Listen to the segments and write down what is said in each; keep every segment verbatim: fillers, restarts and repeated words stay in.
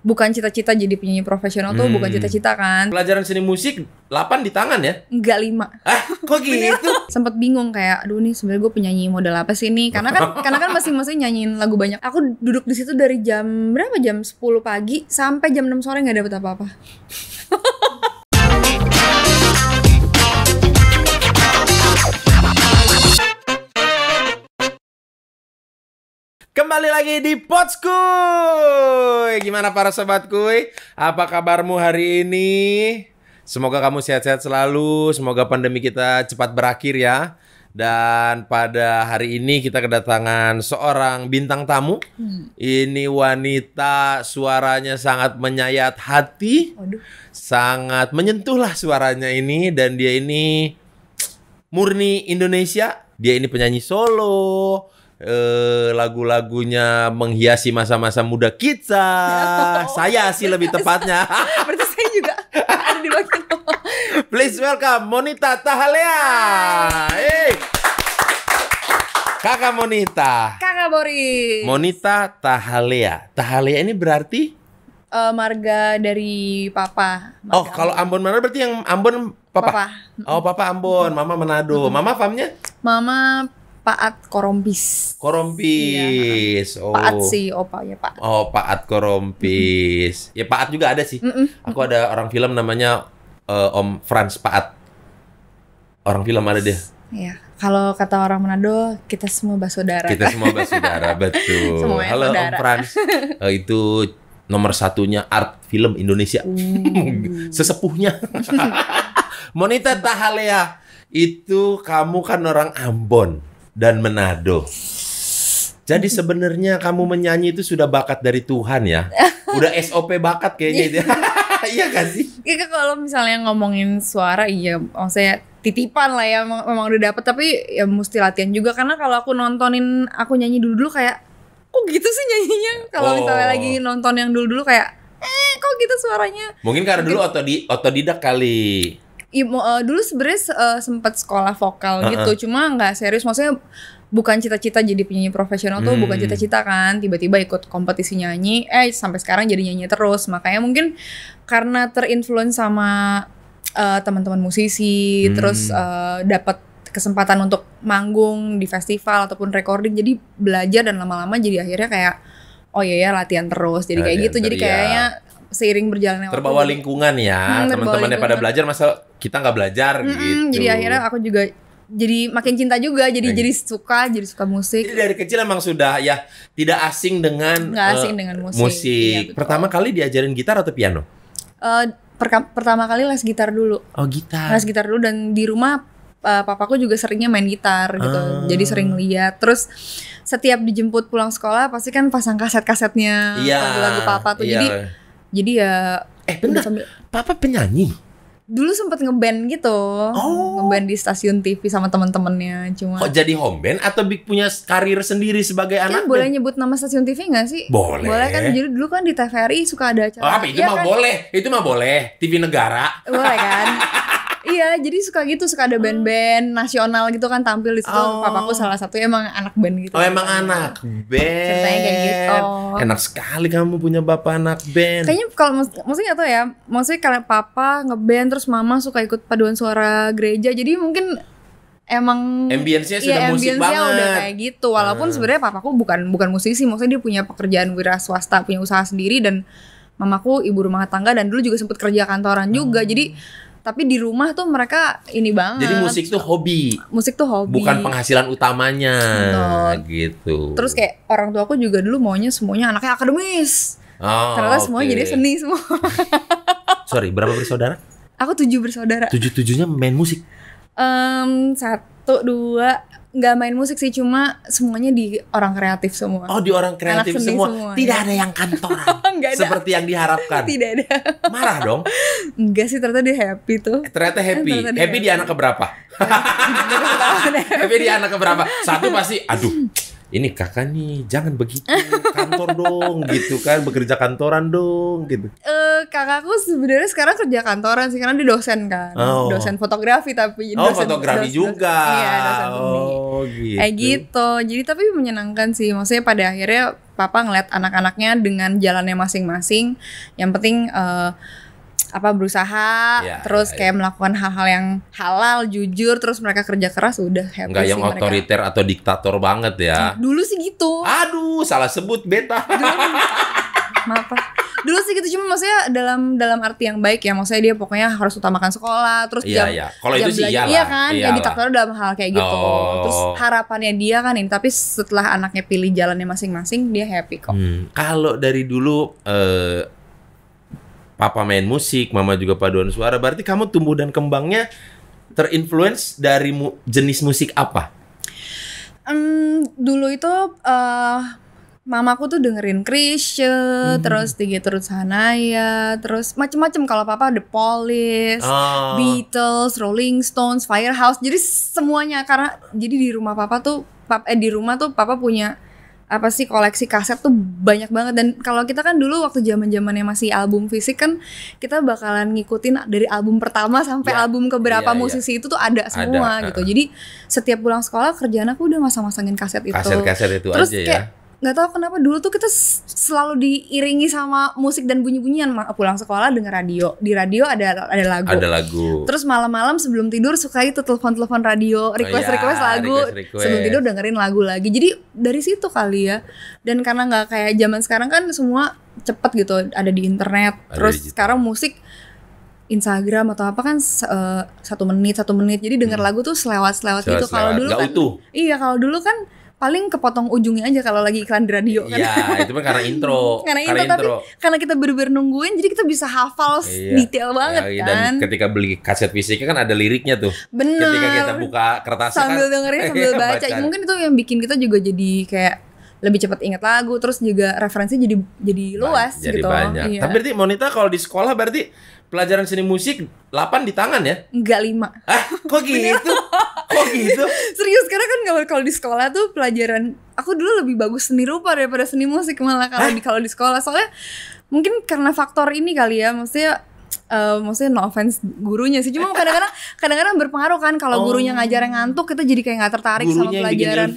bukan cita-cita jadi penyanyi profesional hmm. tuh bukan cita-cita kan. Pelajaran seni musik delapan di tangan ya? Enggak, lima. Ah, kok gitu? Sempet bingung kayak, aduh nih sebenarnya gue penyanyi modal apa sih nih? Karena kan karena kan masing-masing nyanyiin lagu banyak. Aku duduk di situ dari jam berapa? Jam sepuluh pagi sampai jam enam sore nggak dapet apa-apa. Kembali lagi di Potskui. Gimana para sobat Kuy? Apa kabarmu hari ini? Semoga kamu sehat-sehat selalu. Semoga pandemi kita cepat berakhir ya. Dan pada hari ini kita kedatangan seorang bintang tamu. hmm. Ini wanita suaranya sangat menyayat hati. Aduh. Sangat menyentuhlah suaranya ini. Dan dia ini murni Indonesia. Dia ini penyanyi solo. Uh, lagu-lagunya menghiasi masa-masa muda kita. Oh. Saya sih lebih tepatnya. Berarti saya juga ada di bagian. Please welcome Monita Tahalea. Hey. Kakak Monita. Kakak Boris. Monita Tahalea. Tahalea ini berarti uh, marga dari papa. Marga oh, kalau Ambon mana berarti yang Ambon papa. papa. Oh, papa Ambon, mama Manado. Mama famnya? Mama Paat Korompis. Korompis. Iya. Oh. Paat sih opanya Pak. Oh, Paat Korompis. Mm-hmm. Ya Paat juga ada sih. Mm-mm. Aku ada orang film namanya uh, Om Frans Paat. Orang film ada dia. Iya. Kalau kata orang Manado, kita semua bersaudara. Kita semua bersaudara, betul. Semuanya halo saudara. Om Frans. Uh, itu nomor satunya art film Indonesia. Uh. Sesepuhnya. Monita Tahalea, itu kamu kan orang Ambon dan Manado. Jadi sebenarnya kamu menyanyi itu sudah bakat dari Tuhan ya. Udah S O P bakat kayaknya itu. Iya kan sih? Iya, kalau misalnya ngomongin suara iya maksudnya titipan lah ya, memang udah dapet, tapi ya mesti latihan juga karena kalau aku nontonin aku nyanyi dulu-dulu kayak kok gitu sih nyanyinya. Kalau oh. misalnya lagi nonton yang dulu-dulu kayak eh kok gitu suaranya. Mungkin karena dulu otodi otodidak kali. I, uh, dulu sebenarnya uh, sempat sekolah vokal uh-uh. gitu, cuma nggak serius. Maksudnya bukan cita-cita jadi penyanyi profesional tuh, hmm. bukan cita-cita kan. Tiba-tiba ikut kompetisi nyanyi, eh sampai sekarang jadi nyanyi terus. Makanya mungkin karena terinfluence sama uh, teman-teman musisi, hmm. terus uh, dapat kesempatan untuk manggung di festival ataupun recording. Jadi belajar dan lama-lama jadi akhirnya kayak oh iya ya latihan terus. Jadi kayak latihan gitu, ter- jadi kayaknya. Ya. Seiring berjalannya waktu terbawa lingkungan ya, hmm, teman-temannya pada belajar masa kita nggak belajar hmm, gitu. Jadi akhirnya aku juga jadi makin cinta juga, jadi hmm. jadi suka, jadi suka musik. Jadi dari kecil emang sudah ya tidak asing dengan nggak asing uh, dengan musik. musik. Ya, pertama kali diajarin gitar atau piano? Uh, per- pertama kali les gitar dulu. Oh gitar. Les gitar dulu dan di rumah uh, papaku juga seringnya main gitar gitu, ah. jadi sering lihat. Terus setiap dijemput pulang sekolah pasti kan pasang kaset-kasetnya yeah. lagu-lagu papa tuh. Yeah. Jadi Jadi ya eh bentar, sambil... papa penyanyi? Dulu sempet ngeband gitu, oh. ngeband di stasiun T V sama teman-temannya. Cuma kok jadi home band atau punya karir sendiri sebagai kan anak? Kan boleh band? Nyebut nama stasiun T V nggak sih? Boleh. Boleh kan? Jadi dulu kan di T V R I suka ada acara. Oh, apa itu ya, mah kan? Boleh, itu mah boleh. T V negara. Boleh kan? Iya, jadi suka gitu, suka ada band-band nasional gitu kan tampil di situ. Oh. Papaku salah satu emang anak band gitu. Oh, emang kan. Anak band. Ceritanya kayak gitu. Enak sekali kamu punya bapak anak band. Kayaknya kalau maksudnya enggak tahu ya. Maksudnya kalau papa ngeband terus mama suka ikut paduan suara gereja. Jadi mungkin emang ambience-nya sudah ya, musik banget. Udah kayak gitu. Walaupun hmm. sebenarnya papaku bukan bukan musisi, maksudnya dia punya pekerjaan wira swasta, punya usaha sendiri dan mamaku ibu rumah tangga dan dulu juga sempat kerja kantoran juga. Hmm. Jadi tapi di rumah tuh mereka ini banget. Jadi musik tuh hobi. Musik tuh hobi. Bukan penghasilan utamanya. Betul. Gitu. Terus kayak orang tua aku juga dulu maunya semuanya anaknya akademis. Oh, ternyata okay. semuanya jadi seni semua. Sorry, berapa bersaudara? Aku tujuh bersaudara. Tujuh-tujuhnya main musik? Um, satu, dua. Nggak main musik sih, cuma semuanya di orang kreatif semua. Oh, di orang kreatif semua. semua. Tidak ya. Ada yang kantoran. Ada. Seperti yang diharapkan. Tidak ada. Marah dong. Enggak sih, ternyata dia happy tuh. Eh, ternyata happy. Ternyata happy di anak keberapa? Happy di anak keberapa? Satu pasti, aduh. Ini kakak nih, jangan begitu. Kantor dong, gitu kan. Bekerja kantoran dong, gitu. Eh, uh, kakakku sebenarnya sekarang kerja kantoran sih, karena dia dosen kan, oh. dosen fotografi tapi oh, dosen fotografi dosen, juga. Dosen, iya, dosen oh, gitu. Eh gitu. Jadi tapi menyenangkan sih, maksudnya pada akhirnya papa ngeliat anak-anaknya dengan jalannya masing-masing. Yang penting uh, apa berusaha, ya, terus ya, kayak ya. melakukan hal-hal yang halal, jujur, terus mereka kerja keras, udah happy. Nggak yang otoriter atau diktator banget ya. Dulu sih gitu. Aduh, salah sebut beta. Maaf. Dulu sih gitu, cuma maksudnya dalam dalam arti yang baik ya, maksudnya dia pokoknya harus utamakan sekolah, terus iya, jam, iya. Kalau jam itu belajar, iya kan, iyalah. Kayak diktator dalam hal kayak gitu. Oh. Terus harapannya dia kan ini, tapi setelah anaknya pilih jalannya masing-masing, dia happy kok. Hmm. Kalau dari dulu eh, papa main musik, mama juga paduan suara, berarti kamu tumbuh dan kembangnya terinfluence dari mu jenis musik apa? Hmm, dulu itu uh, mamaku tuh dengerin Chrisye, hmm. terus Tiga Turut Sanaya, terus macem-macem. Kalau papa The Police, oh. Beatles, Rolling Stones, Firehouse. Jadi semuanya, karena jadi di rumah papa tuh, pap, eh di rumah tuh papa punya apa sih koleksi kaset tuh banyak banget. Dan kalau kita kan dulu waktu zaman-zamannya masih album fisik kan, kita bakalan ngikutin dari album pertama sampai ya, album keberapa ya, musisi ya. itu tuh ada semua ada, gitu. Uh. Jadi setiap pulang sekolah kerjaan aku udah masa-masangin kaset itu. Kaset-kaset itu terus aja kayak, ya. Nggak tahu kenapa dulu tuh kita selalu diiringi sama musik dan bunyi-bunyian. Pulang sekolah denger radio, di radio ada ada lagu. Ada lagu. Terus malam-malam sebelum tidur suka itu telepon-telepon radio, request-request oh, iya, lagu. Request, request. Sebelum tidur dengerin lagu lagi. Jadi dari situ kali ya. Dan karena nggak kayak zaman sekarang kan semua cepet gitu, ada di internet. Ada terus digital. Sekarang musik Instagram atau apa kan uh, satu menit satu menit. Jadi denger hmm. lagu tuh selewat-selewat gitu. Kalau dulu kan, iya kalau dulu kan paling kepotong ujungnya aja kalau lagi iklan di radio kan. Iya, itu kan karena intro. Karena, karena intro, intro tapi karena kita bener-bener nungguin, jadi kita bisa hafal iya. detail banget ya, dan kan. Dan ketika beli kaset fisiknya kan ada liriknya tuh. Bener. Ketika kita buka kertas sambil kan, dengerin sambil baca. Mungkin itu yang bikin kita juga jadi kayak lebih cepat ingat lagu, terus juga referensi jadi jadi luas jadi gitu. Jadi banyak. Iya. Tapi berarti Monita kalau di sekolah berarti pelajaran seni musik delapan di tangan ya? Enggak, lima. Ah, kok gitu? Kok gitu? Serius, karena kan kalau di sekolah tuh pelajaran aku dulu lebih bagus seni rupa daripada seni musik malah kalau di kalau di sekolah. Soalnya mungkin karena faktor ini kali ya, maksudnya uh, maksudnya no offense gurunya sih, cuma kadang-kadang kadang-kadang berpengaruh kan kalau oh. gurunya ngajar yang ngantuk kita jadi kayak nggak tertarik gurunya sama pelajaran.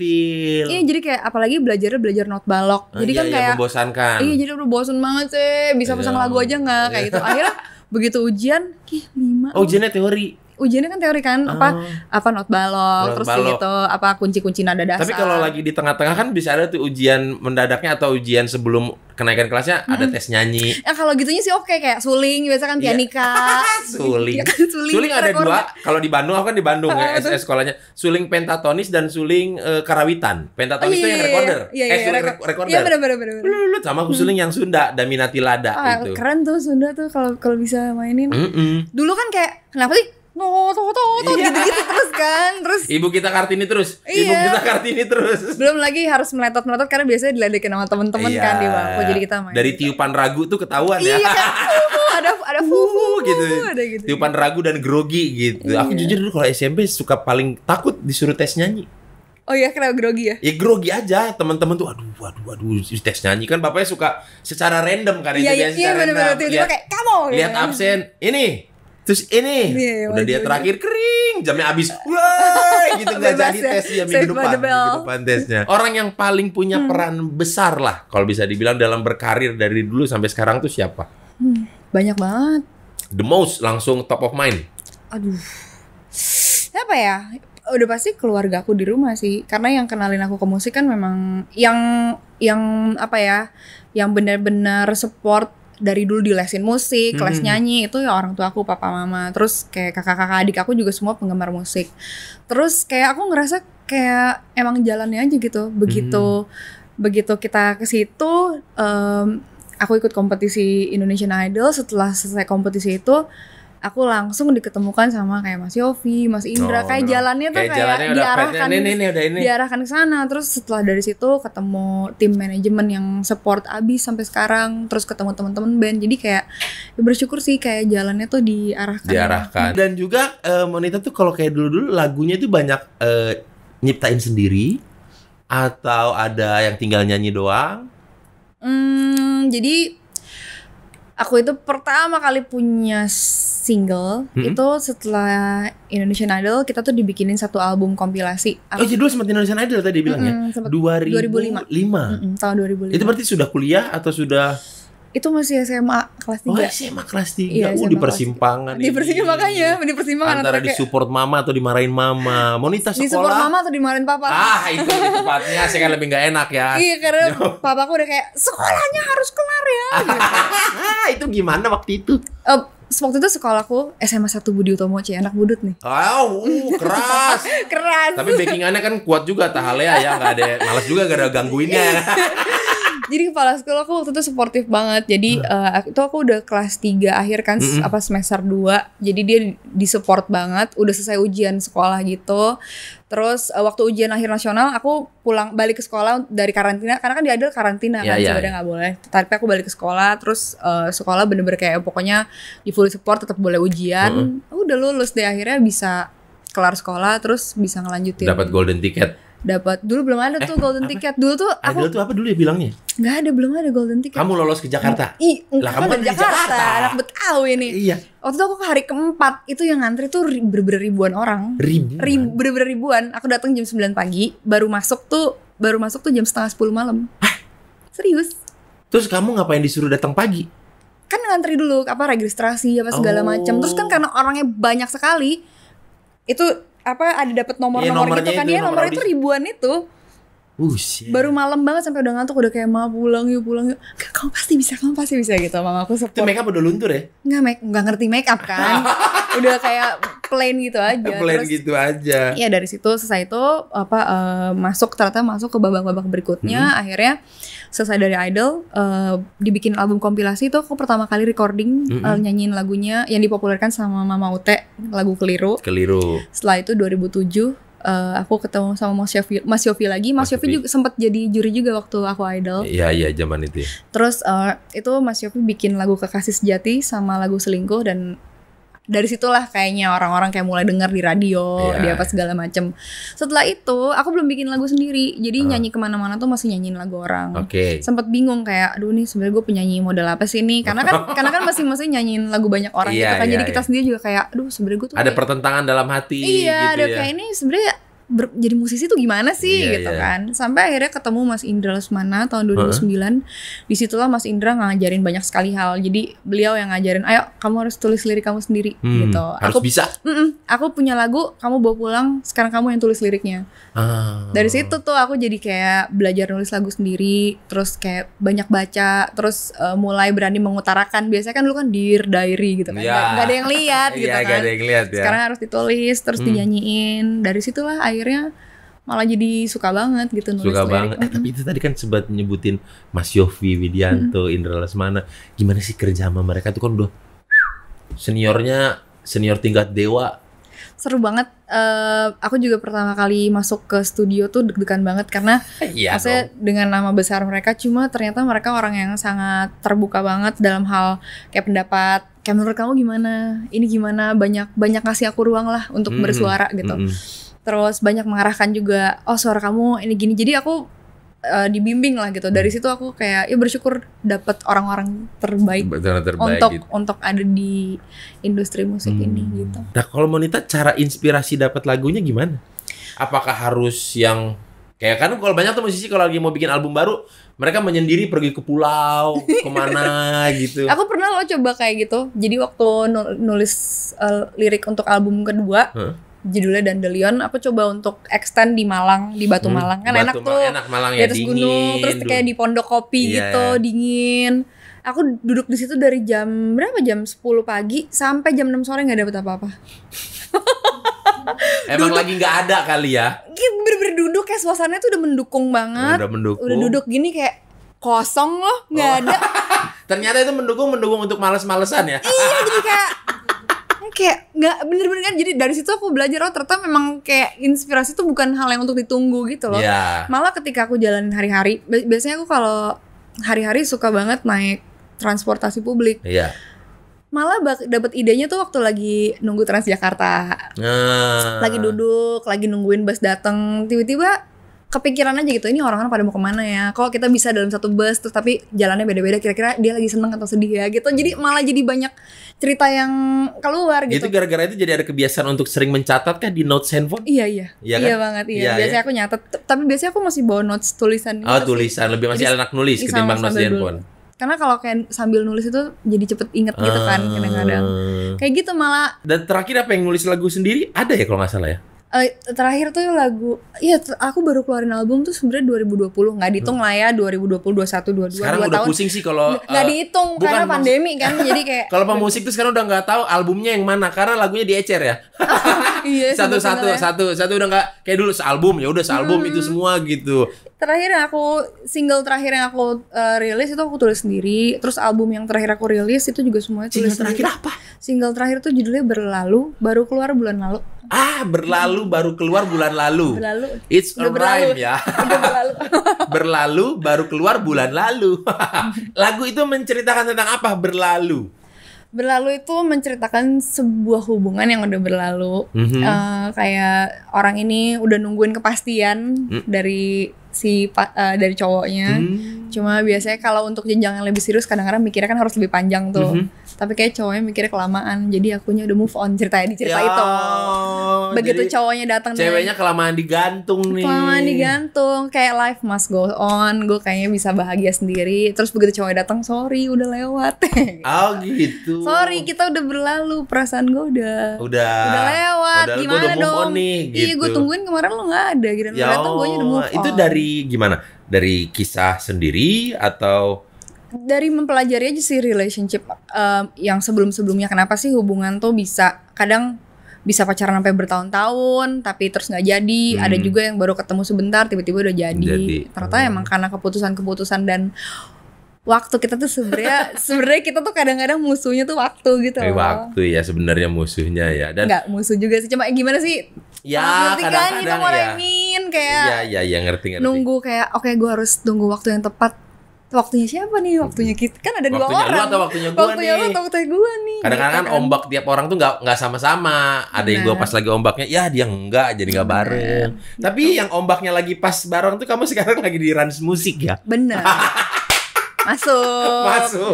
Iya, jadi kayak apalagi belajarnya belajar not balok. Jadi ah, kan iya, kayak membosankan. Iya, jadi udah bosan banget sih, bisa pasang lagu aja nggak kayak gitu. Akhirnya begitu ujian, ih lima. Oh, ujiannya teori. Ujiannya kan teori kan, oh. apa apa not balok, not terus balok. Gitu, apa kunci-kunci nada dasar. Tapi kalau lagi di tengah-tengah kan bisa ada tuh ujian mendadaknya atau ujian sebelum kenaikan kelasnya hmm. ada tes nyanyi. Ya kalau gitunya sih oke, kayak suling biasa kan pianika. Suling. Ya kan, suling. Suling ada dua. Kalau di Bandung, aku kan di Bandung ya S S sekolahnya. Suling pentatonis dan suling uh, karawitan. Pentatonis oh, itu iya, yang recorder. Iya, iya, eh, suling reko recorder. Iya benar-benar benar. Sama aku suling yang Sunda, Daminati Lada ah, gitu. Keren tuh Sunda tuh kalau kalau bisa mainin. Mm -mm. Dulu kan kayak kenapa sih? No, to, to, to, iya. gitu-gitu terus kan, terus ibu kita Kartini terus, iya. ibu kita Kartini terus. Belum lagi harus meletot-meletot karena biasanya diledekin sama temen-temen iya. kan di bangku, jadi kita main. Dari gitu. Tiupan ragu tuh ketahuan iya, ya. Iya, ada ada fufu gitu. gitu. Tiupan ragu dan grogi gitu. Iya. Aku jujur dulu kalau S M P suka paling takut disuruh tes nyanyi. Oh iya, kenapa grogi ya? Ya grogi aja, teman-teman tuh aduh, aduh, aduh, tes nyanyi kan bapaknya suka secara random kan itu biasa. Iya, benar-benar tiba-tiba kayak kamu. Lihat ya. absen, ini. Terus ini yeah, udah wajib, dia terakhir wajib. kering jamnya habis, wah gitu nggak jadi ya. tes ya minggu depan, minggu depan tesnya. Orang yang paling punya hmm. peran besar lah kalau bisa dibilang dalam berkarir dari dulu sampai sekarang tuh siapa? Hmm, banyak banget. The most langsung top of mind. Aduh, siapa ya? Udah pasti keluarga aku di rumah sih, karena yang kenalin aku ke musik kan memang yang yang apa ya, yang benar-benar support. Dari dulu dilesin musik, kelas hmm. nyanyi itu ya orang tua aku, papa mama. Terus kayak kakak-kakak adik aku juga semua penggemar musik. Terus kayak aku ngerasa kayak emang jalannya aja gitu. Begitu hmm. begitu kita ke situ, um, aku ikut kompetisi Indonesian Idol. Setelah selesai kompetisi itu, aku langsung diketemukan sama kayak Mas Yovie, Mas Indra. Oh, kayak no. jalannya tuh kayak, kayak jalannya diarahkan, ini, ini, ini. diarahkan ke sana. Terus setelah dari situ ketemu tim manajemen yang support abis sampai sekarang. Terus ketemu teman-teman band. Jadi kayak ya bersyukur sih kayak jalannya tuh diarahkan. Diarahkan. Ya. Dan juga uh, Monita tuh kalau kayak dulu-dulu lagunya tuh banyak uh, nyiptain sendiri atau ada yang tinggal nyanyi doang. Hmm, jadi Aku itu pertama kali punya single hmm? itu setelah Indonesian Idol. Kita tuh dibikinin satu album kompilasi. Oh, jadi dulu sempat Indonesian Idol tadi bilangnya. Mm-mm, dua ribu lima. Mm-mm, tahun dua ribu lima. Itu berarti sudah kuliah atau sudah? Itu masih S M A kelas tiga. Oh, S M A kelas tiga. Iya, oh, di persimpangan. Di persimpangan makanya, di persimpangan antara disupport mama atau dimarahin mama. Monita sekolah. Disupport mama atau dimarahin papa. Ah, itu tempatnya saya kan lebih enggak enak ya. Iya, karena papaku udah kayak sekolahnya harus kelar ya gitu. Itu gimana waktu itu? Uh, waktu itu sekolahku S M A satu Budi Utomo, cie, anak budut nih. Oh, uh, keras. Keras. Tapi backingannya kan kuat juga Tahalea ya, enggak ada malas juga gara gangguinnya. Jadi kepala sekolah aku waktu itu suportif banget. Jadi uh, itu aku udah kelas tiga akhir kan, mm-hmm. apa semester dua. Jadi dia disupport banget. Udah selesai ujian sekolah gitu. Terus uh, waktu ujian akhir nasional aku pulang balik ke sekolah dari karantina. Karena kan di Idol karantina yeah, kan yeah, sebenarnya yeah. gak boleh. Tapi aku balik ke sekolah. Terus uh, sekolah bener-bener kayak pokoknya di full support, tetap boleh ujian. Mm-hmm. Aku udah lulus deh akhirnya, bisa kelar sekolah. Terus bisa ngelanjutin. Dapat golden ticket. Dapat dulu belum ada tuh eh, golden apa? ticket dulu tuh aku Idol tuh apa dulu ya bilangnya? Gak ada, belum ada golden ticket. Kamu lolos ke Jakarta. I, lah kamu kan dari Jakarta, Jakarta. Anak Betawi nih. Iya. Waktu itu aku ke hari keempat itu yang ngantri tuh bener-bener ribuan orang. Ribuan. Ribu, bener-bener ribuan. Aku datang jam sembilan pagi, baru masuk tuh baru masuk tuh jam setengah sepuluh malam. Hah? Serius? Terus kamu ngapain disuruh datang pagi? Kan ngantri dulu apa registrasi apa segala oh. macam. Terus kan karena orangnya banyak sekali itu. Apa ada dapat nomor-nomor ya, gitu kan ya, nomor, nomor itu ribuan itu. Ush, yeah. Baru malam banget sampai udah ngantuk, udah kayak mau pulang yuk pulang yuk. Kamu pasti bisa, kamu pasti bisa gitu. Mama aku support. Itu make up udah luntur ya? Nggak make, nggak ngerti make up kan. Udah kayak plain gitu aja. Plain terus, gitu aja. Iya, dari situ selesai itu apa uh, masuk ternyata masuk ke babak-babak berikutnya. Hmm. Akhirnya selesai dari Idol uh, dibikin album kompilasi itu aku pertama kali recording hmm. uh, nyanyiin lagunya yang dipopulerkan sama Mama Ute, lagu Keliru. Keliru. Setelah itu dua ribu tujuh Uh, aku ketemu sama Mas Yovie, Mas Yovie lagi. Mas, Mas Yovie juga sempat jadi juri juga waktu aku Idol. Iya iya zaman itu. Ya. Terus uh, itu Mas Yovie bikin lagu Kekasih Sejati sama lagu Selingkuh, dan dari situlah kayaknya orang-orang kayak mulai denger di radio, ya. Di apa segala macem. Setelah itu aku belum bikin lagu sendiri, jadi uh. nyanyi kemana-mana tuh masih nyanyiin lagu orang. Okay. Sempat bingung kayak, aduh nih sebenarnya gue penyanyi modal apa sih nih? Karena kan karena kan masih masih nyanyiin lagu banyak orang. Yeah, gitu kan. Yeah, jadi yeah. kita sendiri juga kayak, aduh sebenarnya gue tuh ada kayak, pertentangan dalam hati. Iya, gitu ada ya. Kayak ini sebenarnya. Ber, jadi musisi tuh gimana sih yeah, gitu yeah. kan. Sampai akhirnya ketemu Mas Indra Lesmana tahun dua ribu sembilan. Huh? Disitulah Mas Indra ngajarin banyak sekali hal. Jadi beliau yang ngajarin, ayo kamu harus tulis lirik kamu sendiri hmm, gitu. Harus aku, bisa mm-mm, aku punya lagu, kamu bawa pulang, sekarang kamu yang tulis liriknya. ah. Dari situ tuh aku jadi kayak belajar nulis lagu sendiri. Terus kayak banyak baca. Terus uh, mulai berani mengutarakan. Biasanya kan dulu kan dear diary gitu kan. yeah. Gak ada yang lihat gitu yeah, kan yang liat, ya. Sekarang harus ditulis, terus hmm. dinyanyiin. Dari situlah akhirnya malah jadi suka banget gitu nulis. Suka lirik. banget. Eh, tapi itu tadi kan sempat nyebutin Mas Yovie Widianto, hmm. Indra Lesmana. Gimana sih kerja sama mereka tuh, kan udah seniornya, senior tingkat dewa. Seru banget. Uh, aku juga pertama kali masuk ke studio tuh deg-degan banget karena ya, maksudnya no. dengan nama besar mereka, cuma ternyata mereka orang yang sangat terbuka banget dalam hal kayak pendapat. Kayak menurut kamu gimana? Ini gimana? Banyak banyak ngasih aku ruang lah untuk mm-hmm. bersuara gitu. Mm-hmm. Terus banyak mengarahkan juga, oh suara kamu ini gini. Jadi aku uh, dibimbing lah gitu. Dari situ aku kayak ya bersyukur dapat orang-orang terbaik, terbaik untuk gitu. untuk ada di industri musik hmm. ini gitu. Nah kalau Monita cara inspirasi dapat lagunya gimana? Apakah harus yang kayak kan kalau banyak tuh musisi kalau lagi mau bikin album baru mereka menyendiri pergi ke pulau kemana gitu. Aku pernah loh coba kayak gitu. Jadi waktu nulis uh, lirik untuk album kedua. Huh? Judulnya Dandelion, aku coba untuk extend di Malang, di Batu hmm, Malang kan Batu enak tuh, enak Malang ya, di atas dingin, gunung, terus kayak di pondok kopi yeah. gitu, dingin. Aku duduk di situ dari jam berapa? Jam sepuluh pagi sampai jam enam sore nggak dapet apa-apa. Emang duduk, lagi nggak ada kali ya? Bener-bener duduk kayak suasananya tuh udah mendukung banget, udah, mendukung. udah duduk gini kayak kosong loh, nggak oh. ada. Ternyata itu mendukung, mendukung untuk males-malesan ya? Iya, jadi kayak kayak nggak bener-bener kan. Jadi dari situ aku belajar, oh ternyata memang kayak inspirasi itu bukan hal yang untuk ditunggu gitu loh. yeah. Malah ketika aku jalanin hari-hari, biasanya aku kalau hari-hari suka banget naik transportasi publik. yeah. Malah dapet idenya tuh waktu lagi nunggu Transjakarta, ah. lagi duduk, lagi nungguin bus dateng, tiba-tiba kepikiran aja gitu, ini orang-orang pada mau kemana ya, kalau kita bisa dalam satu bus terus tapi jalannya beda-beda, kira-kira dia lagi seneng atau sedih ya gitu. Jadi malah jadi banyak cerita yang keluar gitu. Itu gara-gara itu jadi ada kebiasaan untuk sering mencatat kan di notes handphone? Iya iya, iya, kan? Iya banget iya. Iya biasanya iya. Aku nyatet, tapi biasanya aku masih bawa notes tulisan. Oh gitu, tulisan, lebih masih enak nulis ketimbang notes di handphone. Karena kalau kayak sambil nulis itu jadi cepet inget gitu kan kadang-kadang. Kayak gitu malah. Dan terakhir apa yang nulis lagu sendiri ada ya kalau nggak salah ya? Uh, terakhir tuh lagu, ya aku baru keluarin album tuh sebenarnya dua ribu dua puluh, nggak dihitung lah ya dua ribu dua puluh, dua puluh satu, dua puluh dua. Sekarang udah tahun, pusing sih kalau nggak uh, dihitung bukan, karena pandemi kan, jadi kayak kalau pemusik tuh sekarang udah nggak tahu albumnya yang mana karena lagunya diecer ya. Iya, satu satu ya. satu satu udah nggak kayak dulu sealbum ya udah sealbum hmm. itu semua gitu. Terakhir yang aku single terakhir yang aku uh, rilis itu aku tulis sendiri, terus album yang terakhir aku rilis itu juga semuanya tulis sendiri. Single terakhir apa? Single terakhir tuh judulnya Berlalu, baru keluar bulan lalu. Ah, berlalu baru keluar bulan lalu. Berlalu. It's a rhyme ya. Berlalu. Berlalu baru keluar bulan lalu. Lagu itu menceritakan tentang apa? Berlalu. Berlalu itu menceritakan sebuah hubungan yang udah berlalu. Mm-hmm. uh, kayak orang ini udah nungguin kepastian mm. dari si uh, dari cowoknya. Mm. Cuma biasanya kalau untuk jenjang yang lebih serius kadang-kadang mikirnya kan harus lebih panjang tuh. Mm-hmm. Tapi kayak cowoknya mikirnya kelamaan. Jadi akunya udah move on ceritanya di cerita ya, itu. Begitu cowoknya datang ceweknya nih, kelamaan digantung nih. Kelamaan digantung. Kayak life must go on. Gue kayaknya bisa bahagia sendiri. Terus begitu cowoknya datang, sorry udah lewat. Oh gitu. Sorry kita udah berlalu. Perasaan gue udah Udah Udah lewat. Udah, gimana udah dong nih, gitu. Iya gue tungguin kemarin lo gak ada gitu. Ya, datang gue udah move on. Itu dari gimana? Dari kisah sendiri atau dari mempelajari aja sih relationship um, yang sebelum-sebelumnya, kenapa sih hubungan tuh bisa kadang bisa pacaran sampai bertahun-tahun tapi terus nggak jadi, hmm. ada juga yang baru ketemu sebentar tiba-tiba udah jadi, jadi. ternyata hmm. emang karena keputusan-keputusan dan waktu kita tuh sebenarnya sebenarnya kita tuh kadang-kadang musuhnya tuh waktu gitu loh. Waktu ya sebenarnya musuhnya ya. Dan nggak musuh juga sih, cuma gimana sih? Ya kadang-kadang kita mau remin kayak. Ya ya ya ngerti ngerti. Nunggu kayak oke okay, gue harus tunggu waktu yang tepat. Waktunya siapa nih? Waktunya kita kan ada dua orang. Waktunya lu atau waktunya gue nih? Waktunya lu atau waktunya gue nih. Kadang-kadang kan ombak tiap orang tuh nggak nggak sama-sama. Ada yang gue pas lagi ombaknya, ya dia enggak jadi nggak bareng. Bener. Tapi betul, yang ombaknya lagi pas bareng tuh kamu sekarang lagi di RANS Music ya? Benar. Masuk. Masuk.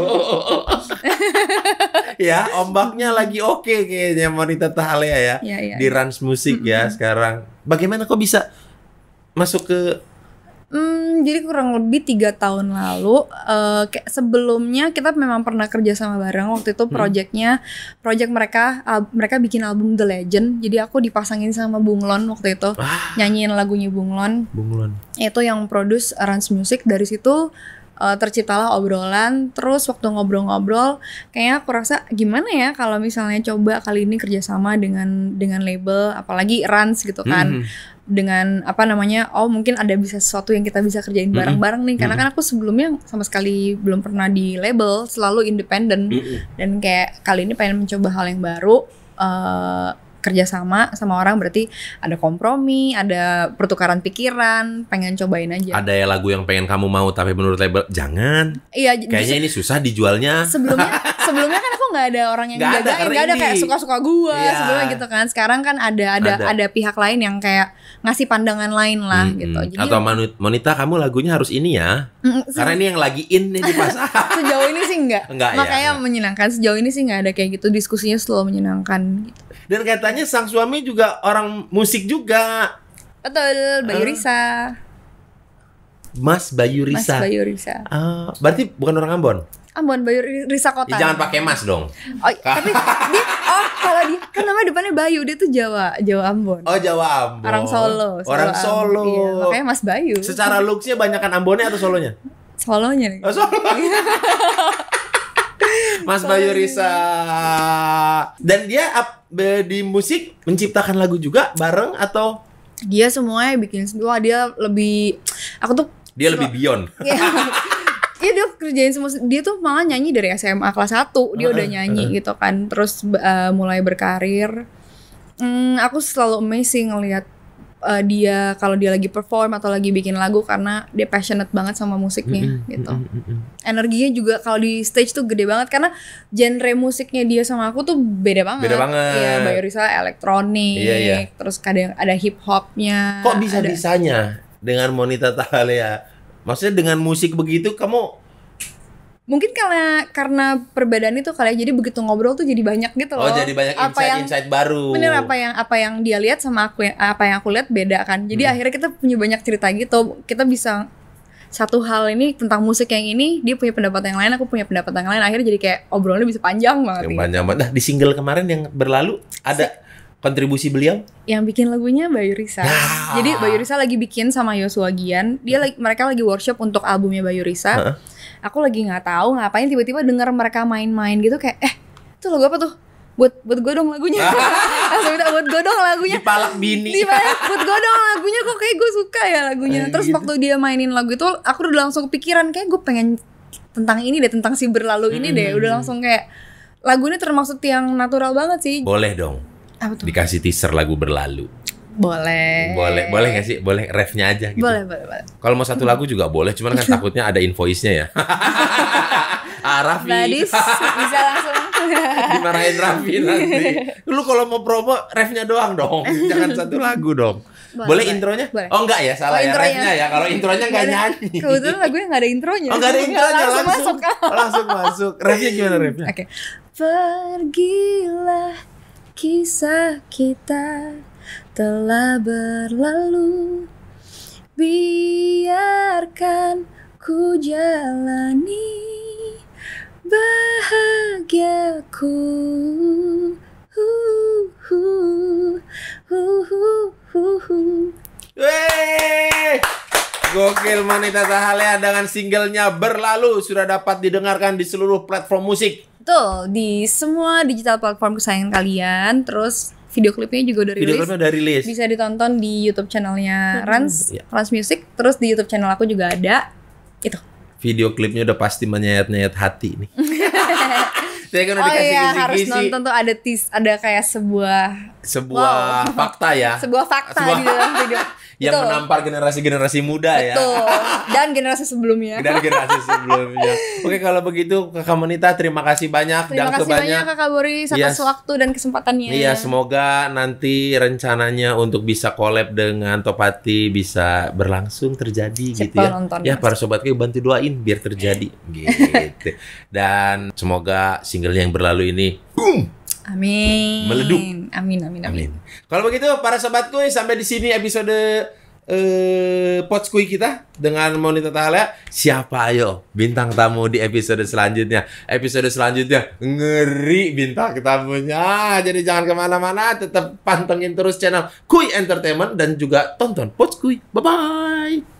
Ya, ombaknya lagi oke okay kayaknya Monita Tahalea ya, ya, ya di RANS Music ya mm-hmm. sekarang. Bagaimana kok bisa masuk ke Hmm, jadi kurang lebih tiga tahun lalu uh, kayak sebelumnya kita memang pernah kerja sama bareng. Waktu itu projectnya hmm. project mereka uh, mereka bikin album The Legend. Jadi aku dipasangin sama Bunglon waktu itu ah. nyanyiin lagunya Bunglon. Bunglon. Itu yang produce RANS Music. Dari situ Uh, terciptalah obrolan. Terus waktu ngobrol-ngobrol kayaknya aku rasa gimana ya kalau misalnya coba kali ini kerjasama dengan dengan label, apalagi RANS gitu kan, mm-hmm. dengan apa namanya, oh mungkin ada bisa sesuatu yang kita bisa kerjain bareng-bareng nih, mm-hmm. karena kan aku sebelumnya sama sekali belum pernah di label, selalu independen, mm-hmm. dan kayak kali ini pengen mencoba hal yang baru. uh, Kerjasama sama orang berarti ada kompromi, ada pertukaran pikiran, pengen cobain aja. Ada ya lagu yang pengen kamu mau tapi menurut label jangan. Iya. Kayaknya ini susah dijualnya. Sebelumnya, sebelumnya kan aku nggak ada orang yang jagain, nggak ada, gak ada kayak suka-suka gua ya. Sebelumnya gitu kan. Sekarang kan ada ada, ada ada pihak lain yang kayak ngasih pandangan lain lah hmm, gitu. Jadi, atau Monita kamu lagunya harus ini ya. Mm, karena ini yang lagi in nih di pasar. Sejauh ini sih nggak. Makanya ya, menyenangkan. Sejauh ini sih nggak ada kayak gitu, diskusinya selalu menyenangkan. Gitu. Dan katanya sang suami juga orang musik juga. Betul, Bayu Risa. Mas Bayu Risa. Mas Bayu Risa. Uh, berarti bukan orang Ambon. Ambon Bayu Risa kota. Ya, jangan pakai Mas dong. Oh, tapi dia oh kalau dia kan nama depannya Bayu, dia tuh Jawa, Jawa Ambon. Oh, Jawa Ambon. Orang Solo. Solo orang Solo. Ambon, iya. Makanya Mas Bayu. Secara looks-nya banyakan Ambonnya atau Solonya? Solonya. Oh, Solo. Mas Bayu Risa. Dan dia up, di musik menciptakan lagu juga bareng atau dia semuanya bikin semua, dia lebih aku tuh dia lebih beyond. Iya. Iya dia kerjain semua, dia tuh malah nyanyi dari S M A kelas satu dia uh, udah nyanyi uh. gitu kan. Terus uh, mulai berkarir. Hmm, aku selalu amazing ngelihat Uh, dia kalau dia lagi perform atau lagi bikin lagu karena dia passionate banget sama musiknya mm-hmm. gitu. Energinya juga kalau di stage tuh gede banget karena genre musiknya dia sama aku tuh beda banget. Beda banget. Iya, Bayu Risa elektronik, iya, iya. Terus kadang ada hip hopnya. Kok bisa bisanya dengan Monita Tahalea? Maksudnya dengan musik begitu kamu? Mungkin karena karena perbedaan itu kali ya, jadi begitu ngobrol tuh jadi banyak gitu loh. Oh, jadi banyak insight-insight baru. Bener, apa yang apa yang dia lihat sama aku, apa yang aku lihat beda kan. Jadi hmm. akhirnya kita punya banyak cerita gitu. Kita bisa satu hal ini tentang musik yang ini, dia punya pendapat yang lain, aku punya pendapat yang lain. Akhirnya jadi kayak obrolannya bisa panjang banget. Yang panjang banget. Nah, di single kemarin yang berlalu ada si kontribusi beliau? Yang bikin lagunya Bayu Risa. Ah. Jadi Bayu Risa lagi bikin sama Yosua Gian. Dia lagi, mereka lagi workshop untuk albumnya Bayu Risa. Uh-uh. Aku lagi nggak tahu ngapain, tiba-tiba denger mereka main-main gitu kayak eh itu lagu apa tuh? Buat buat godong lagunya. Langsung minta buat godong lagunya. Dipalak bini. Dipalak buat godong lagunya, kok kayak gue suka ya lagunya. Terus gitu. Waktu dia mainin lagu itu aku udah langsung kepikiran kayak gue pengen tentang ini deh, tentang si berlalu ini deh. Hmm. Udah langsung kayak lagunya termasuk yang natural banget sih. Boleh dong. Dikasih teaser lagu berlalu. Boleh. Boleh, boleh gak sih? Boleh refnya aja gitu. Boleh, boleh, boleh. Kalau mau satu lagu juga boleh, cuman kan takutnya ada invoice-nya ya. Ah, Raffi Badis bisa langsung dimarahin Raffi nanti. Lu kalau mau promo refnya doang dong, jangan satu lagu dong. Boleh, boleh intronya? Boleh. Oh enggak ya, salah oh, ya refnya ya. Kalau intronya enggak nyanyi. Kebetulan lagunya enggak ada intronya. Oh enggak ada intronya, langsung, langsung masuk. Langsung masuk. Refnya gimana refnya? Oke. Okay. Pergilah kisah kita telah berlalu, biarkan ku jalani bahagiaku. Huh, huh, huh, huh, huh, huh. Wey! Gokil Monita Tahalea dengan singlenya Berlalu sudah dapat didengarkan di seluruh platform musik. Betul, di semua digital platform kesayangan kalian. Terus video klipnya juga udah rilis. Video klipnya udah rilis. Bisa ditonton di YouTube channelnya RANS, ya. RANS Music. Terus di YouTube channel aku juga ada. Itu. Video klipnya udah pasti menyayat-nyayat hati nih. Saya kan udah oh dikasih iya, kisi-kisi. Harus nonton tuh ada tis, ada kayak sebuah sebuah wow. fakta ya. Sebuah fakta sebuah di dalam video. Yang betul. Menampar generasi-generasi muda. Betul. Ya. Dan generasi sebelumnya. Dan generasi sebelumnya. Oke, kalau begitu Kakak Monita terima kasih banyak. Terima kasih banyak Kakak Boris atas yes. waktu dan kesempatannya. Iya, semoga nanti rencananya untuk bisa collab dengan Topati bisa berlangsung terjadi. Cepat gitu ya. Nonton, ya, para sobatku bantu doain biar terjadi gitu. Dan semoga singlenya yang berlalu ini boom. Amin. Meleduk. Amin, amin, amin. amin. Kalau begitu para sobatku, sampai di sini episode eh, Potskui kita dengan Monita Tahalea. Siapa ayo bintang tamu di episode selanjutnya? Episode selanjutnya ngeri bintang tamunya. Jadi jangan kemana-mana, tetap pantengin terus channel Kuy Entertainment dan juga tonton Potskui. Bye bye.